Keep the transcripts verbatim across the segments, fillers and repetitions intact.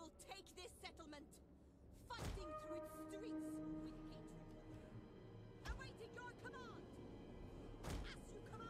will take this settlement, fighting through its streets with hatred, awaiting your command, as you command.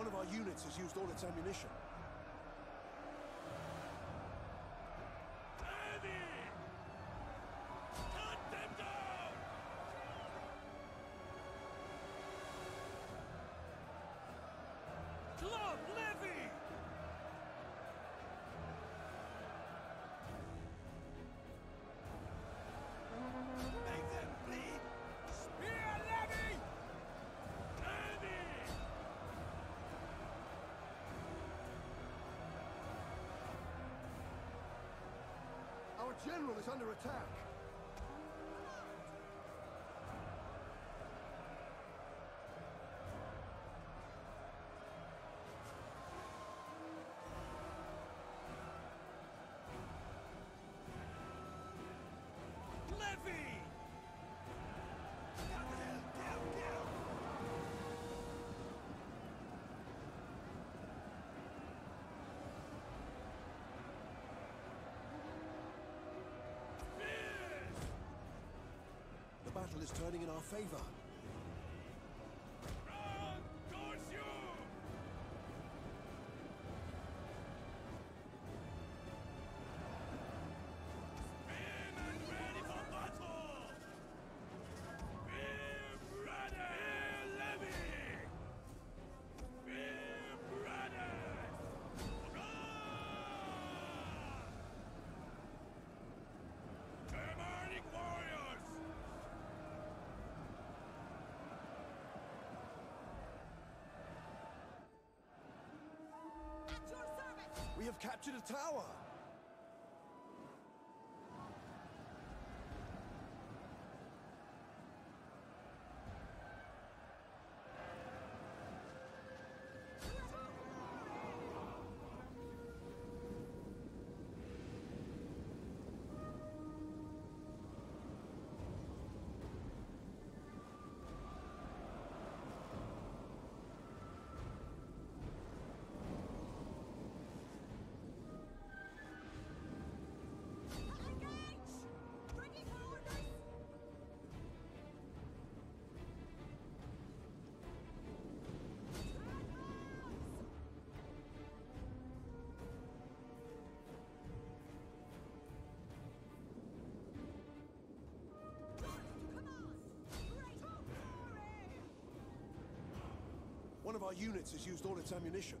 One of our units has used all its ammunition. Our general is under attack. Levy! The battle is turning in our favor. Run towards you! Beam and ready for battle! Beam ready! Levy! Beam ready! Run! Germanic warriors! We have captured a tower! One of our units has used all its ammunition.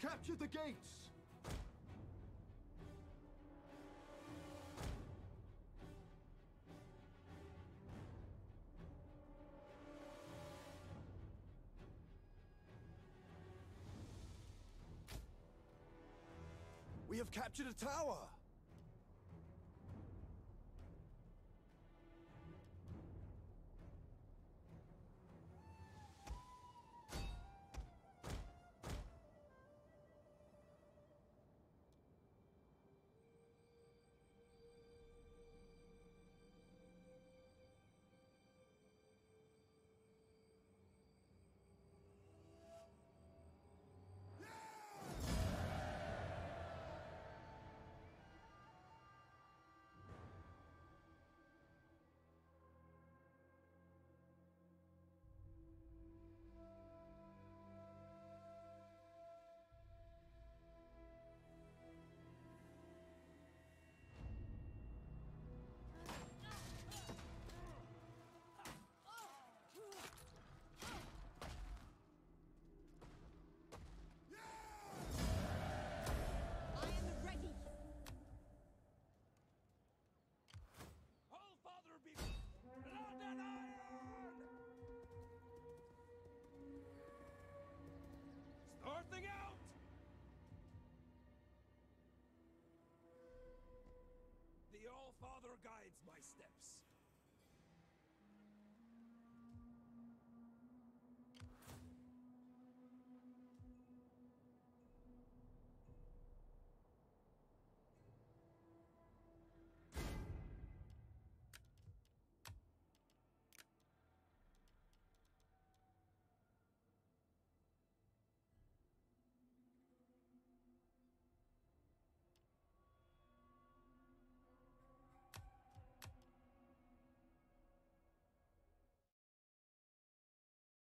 have captured the gates! We have captured a tower!